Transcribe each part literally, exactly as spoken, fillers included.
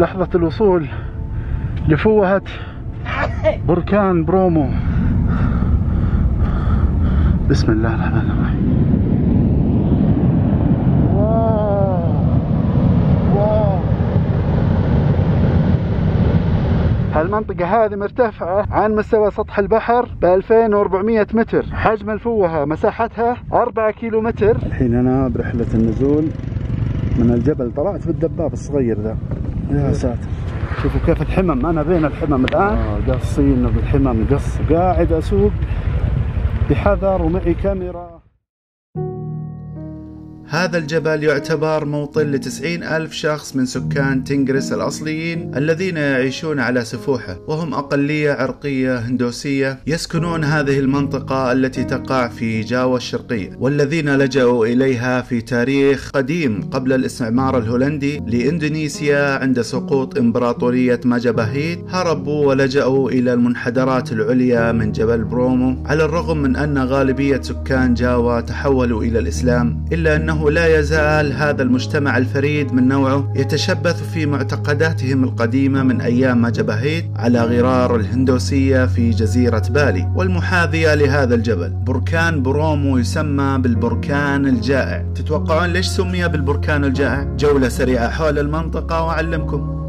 لحظة الوصول لفوهة بركان برومو. بسم الله الرحمن الرحيم. هالمنطقة هذه مرتفعة عن مستوى سطح البحر ب ألفين وأربعمئة متر. حجم الفوهة مساحتها أربعة كيلو متر. الحين أنا برحلة النزول من الجبل، طلعت بالدباب الصغير ذا. يا ساتر، شوفوا كيف الحمم، أنا بين الحمم الآن. آه، قاصين بالحمم قص. قاعد أسوق بحذر ومعي كاميرا. هذا الجبل يعتبر موطن لتسعين ألف شخص من سكان تنغريس الأصليين الذين يعيشون على سفوحه، وهم أقلية عرقية هندوسية يسكنون هذه المنطقة التي تقع في جاوا الشرقية، والذين لجأوا إليها في تاريخ قديم قبل الاستعمار الهولندي لإندونيسيا عند سقوط إمبراطورية ماجاباهيت. هربوا ولجأوا إلى المنحدرات العليا من جبل برومو، على الرغم من أن غالبية سكان جاوا تحولوا إلى الإسلام، إلا أنه لا يزال هذا المجتمع الفريد من نوعه يتشبث في معتقداتهم القديمة من أيام ماجاباهيت على غرار الهندوسية في جزيرة بالي والمحاذية لهذا الجبل. بركان برومو يسمى بالبركان الجائع. تتوقعون ليش سمي بالبركان الجائع؟ جولة سريعة حول المنطقة وأعلمكم.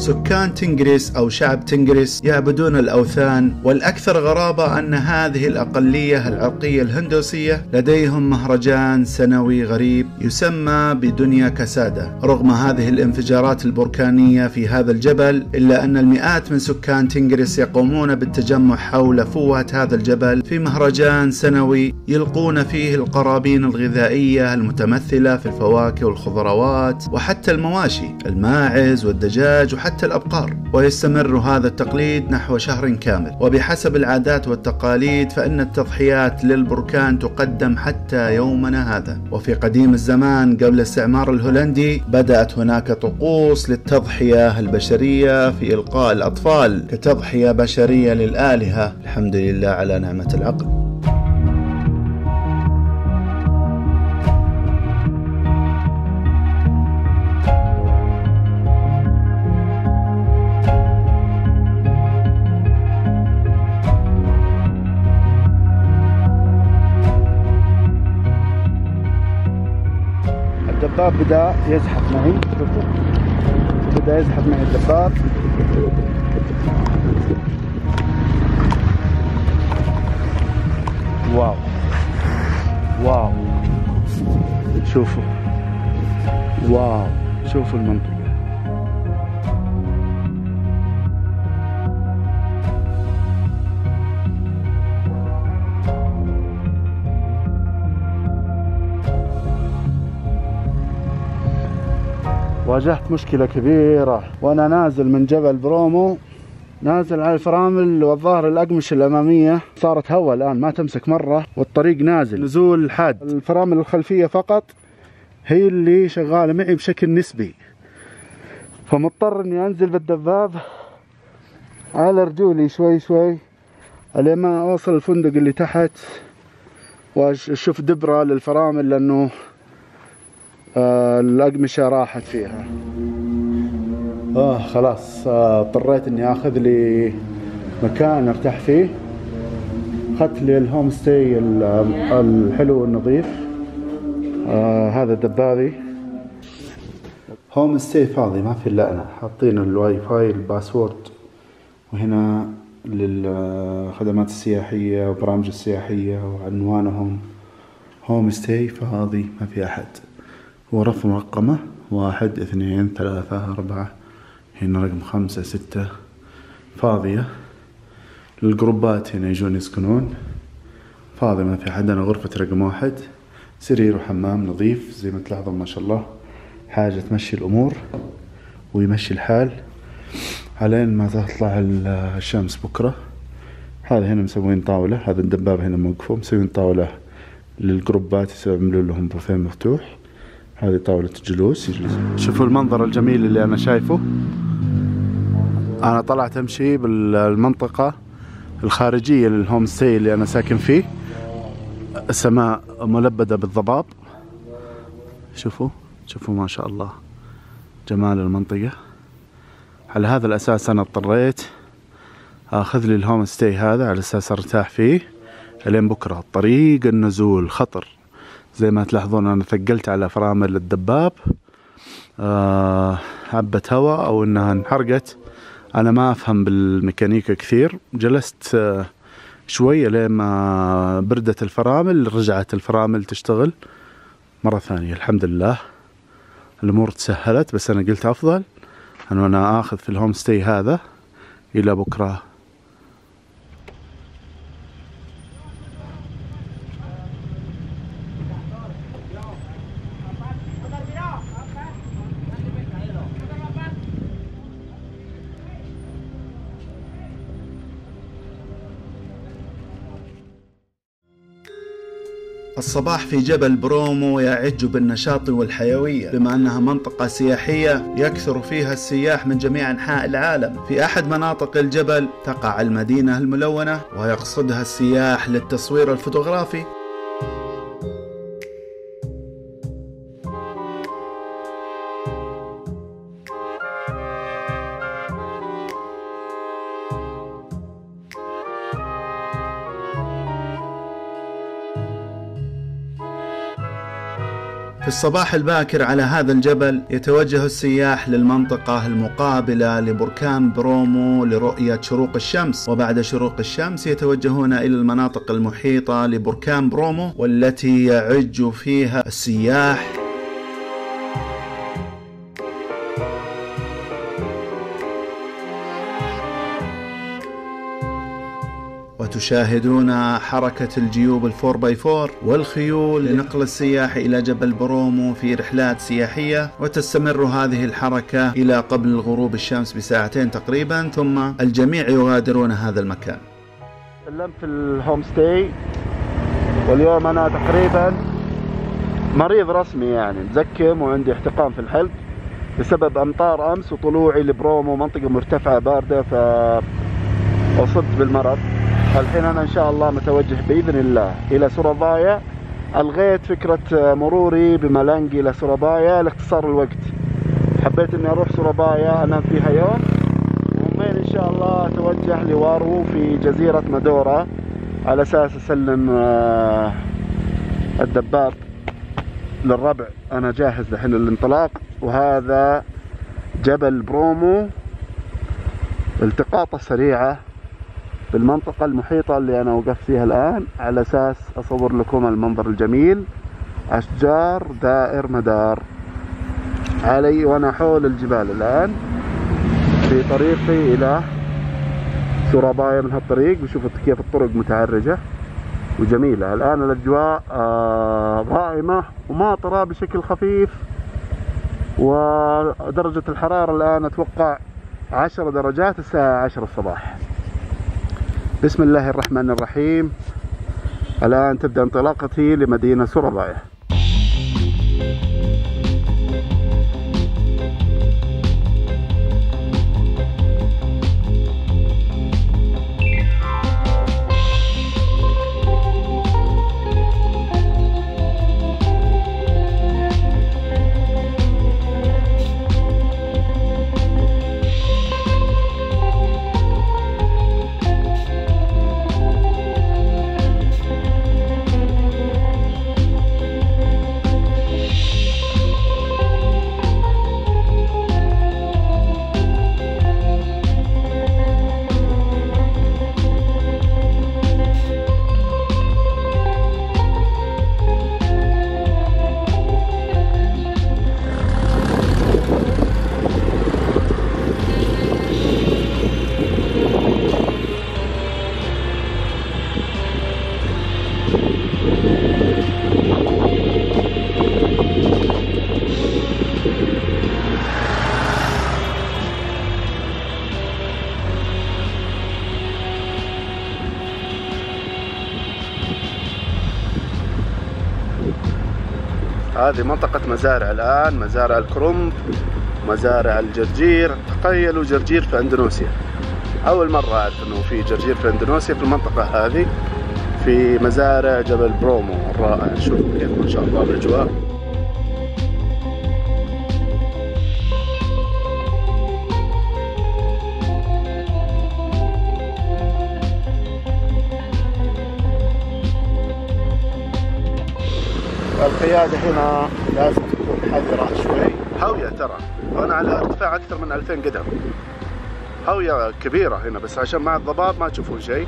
سكان تنغريس أو شعب تنغريس يعبدون الأوثان، والأكثر غرابة أن هذه الأقلية العرقية الهندوسية لديهم مهرجان سنوي غريب يسمى بدنيا كسادة. رغم هذه الانفجارات البركانية في هذا الجبل، إلا أن المئات من سكان تنغريس يقومون بالتجمع حول فوهة هذا الجبل في مهرجان سنوي يلقون فيه القرابين الغذائية المتمثلة في الفواكه والخضروات وحتى المواشي، الماعز والدجاج وحتى حتى الأبقار. ويستمر هذا التقليد نحو شهر كامل، وبحسب العادات والتقاليد فإن التضحيات للبركان تقدم حتى يومنا هذا. وفي قديم الزمان قبل الاستعمار الهولندي بدأت هناك طقوس للتضحية البشرية في إلقاء الأطفال كتضحية بشرية للآلهة. الحمد لله على نعمة العقل. الدباب بدأ يزحف معي، بدأ يزحف معي الدباب. واو واو، شوفوا، واو، شوفوا المنطقة. واجهت مشكلة كبيرة وأنا نازل من جبل برومو، نازل على الفرامل والظاهر الأقمشة الأمامية صارت هوا الآن ما تمسك مرة، والطريق نازل نزول حاد. الفرامل الخلفية فقط هي اللي شغالة معي بشكل نسبي، فمضطر إني أنزل بالدباب على رجولي شوي شوي لين ما أوصل الفندق اللي تحت وأشوف دبرة للفرامل لأنه آه الأقمشة راحت فيها. آه خلاص، اضطريت آه إني آخذ لي مكان أرتاح فيه. أخذت لي الهوم ستي الحلو والنظيف. آه هذا الدبابي هوم ستي فاضي ما في إلا أنا. حاطين الواي فاي الباسورد، وهنا للخدمات السياحية وبرامج السياحية وعنوانهم هوم ستاي، فهذه ما في أحد. هو رقم رقمه واحد اثنين ثلاثة أربعة، هنا رقم خمسة ستة فاضية. الجروبات هنا يجون يسكنون، فاضي ما في أحد. أنا غرفة رقم واحد، سرير وحمام نظيف زي ما تلاحظون ما شاء الله، حاجة تمشي الأمور ويمشي الحال. علين ما تطلع الشمس بكرة. هذا هنا مسوين طاولة، هذا الدباب هنا موقفه، مسوين طاولة للجروبات يسوون لهم بوفيه مفتوح. هذه طاولة الجلوس. شوفوا المنظر الجميل اللي أنا شايفه. أنا طلعت أمشي بالمنطقة الخارجية للهوم ستاي اللي أنا ساكن فيه. السماء ملبدة بالضباب. شوفوا شوفوا ما شاء الله جمال المنطقة. على هذا الأساس أنا اضطريت أخذ لي الهوم ستاي هذا على أساس أرتاح فيه لين بكرة. الطريق النزول خطر زي ما تلاحظون، أنا ثقلت على فرامل الدباب، آه عبت هواء أو إنها انحرقت. أنا ما أفهم بالميكانيكا كثير، جلست آه شوية لما بردت الفرامل، رجعت الفرامل تشتغل مرة ثانية. الحمد لله الأمور تسهلت، بس أنا قلت أفضل أنه أنا آخذ في الهوم ستاي هذا إلى بكرة. الصباح في جبل برومو يعج بالنشاط والحيوية، بما أنها منطقة سياحية يكثر فيها السياح من جميع أنحاء العالم. في أحد مناطق الجبل تقع المدينة الملونة، ويقصدها السياح للتصوير الفوتوغرافي. في الصباح الباكر على هذا الجبل يتوجه السياح للمنطقة المقابلة لبركان برومو لرؤية شروق الشمس، وبعد شروق الشمس يتوجهون إلى المناطق المحيطة لبركان برومو والتي يعج فيها السياح. وتشاهدون حركة الجيوب الأربعة باي أربعة والخيول لنقل السياح إلى جبل برومو في رحلات سياحية، وتستمر هذه الحركة إلى قبل غروب الشمس بساعتين تقريبا، ثم الجميع يغادرون هذا المكان. سلمت في الهوم ستاي، واليوم أنا تقريبا مريض رسمي، يعني مزكم وعندي احتقان في الحلق بسبب أمطار أمس وطلوعي لبرومو، منطقة مرتفعة باردة فأصبت بالمرض. الحين أنا إن شاء الله متوجه بإذن الله إلى سورابايا. ألغيت فكرة مروري بملانجي إلى سورابايا لاختصار الوقت، حبيت إني أروح سورابايا أنام فيها يوم ومين إن شاء الله أتوجه لوارو في جزيرة مادورا على أساس أسلم الدباب للربع. أنا جاهز لحين الانطلاق، وهذا جبل برومو، التقاطة سريعة بالمنطقة المحيطة اللي أنا وقفت فيها الآن على أساس أصور لكم المنظر الجميل. أشجار دائر مدار علي، وأنا حول الجبال الآن في طريقي إلى سورابايا من هالطريق. وشوفوا كيف الطرق متعرجة وجميلة. الآن الأجواء ضائمة وماطرة بشكل خفيف، ودرجة الحرارة الآن أتوقع عشر درجات، الساعة عشرة الصباح. بسم الله الرحمن الرحيم، الآن تبدأ انطلاقتي لمدينة سورابايا. هذه منطقة مزارع الآن، مزارع الكرنب، مزارع الجرجير. تخيلوا جرجير في اندونيسيا، أول مرة أعرف إنه في جرجير في اندونيسيا في المنطقة هذه، في مزارع جبل برومو الرائع. نشوفوا كيف ما شاء الله الأجواء. القيادة هنا لازم تكون حذرة شوي، هاوية ترى هنا على ارتفاع أكثر من ألفين قدم، هاوية كبيرة هنا، بس عشان مع الضباب ما تشوفون شيء.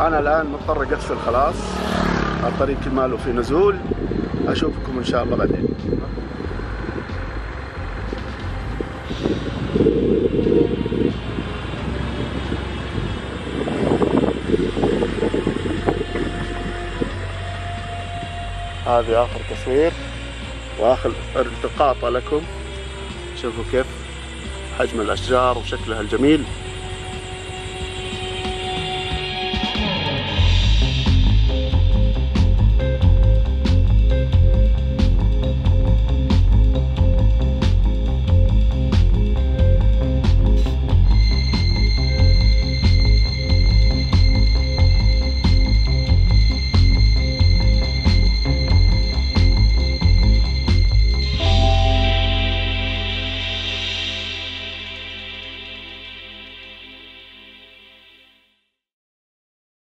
أنا الآن مضطر أقفل خلاص، الطريق ماله في نزول. أشوفكم إن شاء الله بعدين. هذه آخر تصوير وآخر التقاطة لكم، شوفوا كيف حجم الأشجار وشكلها الجميل.